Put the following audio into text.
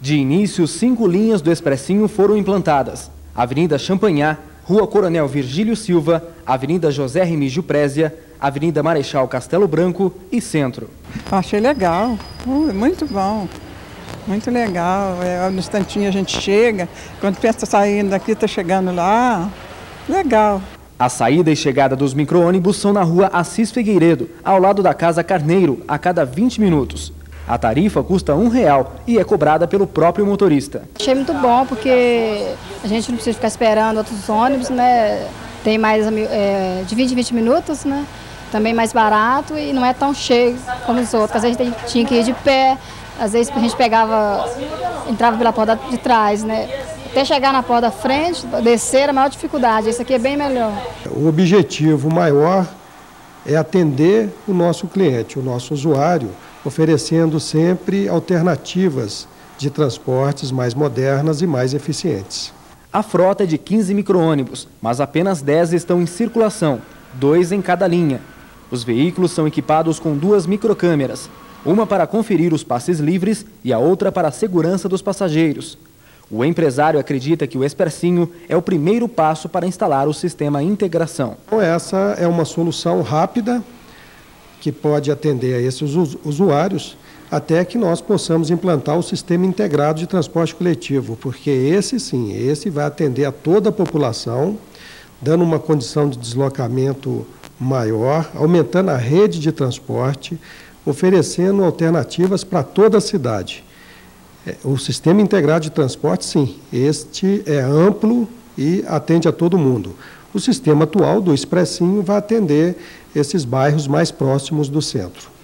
De início, 5 linhas do Expressinho foram implantadas. Avenida Champagnat, Rua Coronel Virgílio Silva, Avenida José Remigio Présia, Avenida Marechal Castelo Branco e Centro. Achei legal, muito bom. Muito legal, no instantinho a gente chega, quando pensa saindo daqui, está chegando lá, legal. A saída e chegada dos micro-ônibus são na Rua Assis Figueiredo, ao lado da Casa Carneiro, a cada 20 minutos. A tarifa custa R$ 1 e é cobrada pelo próprio motorista. Achei muito bom, porque a gente não precisa ficar esperando outros ônibus, né? Tem mais de 20 em 20 minutos, né? Também mais barato e não é tão cheio como os outros. Às vezes a gente tinha que ir de pé. Às vezes a gente entrava pela porta de trás, né? Até chegar na porta da frente, descer era a maior dificuldade. Isso aqui é bem melhor. O objetivo maior é atender o nosso cliente, o nosso usuário, oferecendo sempre alternativas de transportes mais modernas e mais eficientes. A frota é de 15 micro-ônibus, mas apenas 10 estão em circulação, 2 em cada linha. Os veículos são equipados com 2 microcâmeras, uma para conferir os passes livres e a outra para a segurança dos passageiros. O empresário acredita que o Expressinho é o primeiro passo para instalar o sistema integração. Essa é uma solução rápida que pode atender a esses usuários até que nós possamos implantar o sistema integrado de transporte coletivo, porque esse vai atender a toda a população, dando uma condição de deslocamento maior, aumentando a rede de transporte, oferecendo alternativas para toda a cidade. O sistema integrado de transporte, sim, este é amplo e atende a todo mundo. O sistema atual do Expressinho vai atender esses bairros mais próximos do centro.